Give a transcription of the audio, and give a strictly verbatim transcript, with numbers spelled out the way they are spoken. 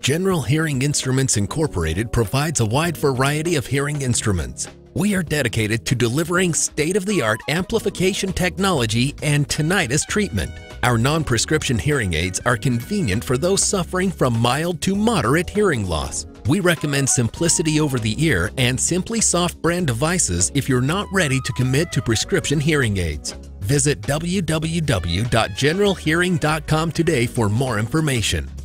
General Hearing Instruments Incorporated provides a wide variety of hearing instruments. We are dedicated to delivering state-of-the-art amplification technology and tinnitus treatment. Our non-prescription hearing aids are convenient for those suffering from mild to moderate hearing loss. We recommend Simplicity Over-the-Ear and Simply Soft brand devices if you're not ready to commit to prescription hearing aids. Visit w w w dot general hearing dot com today for more information.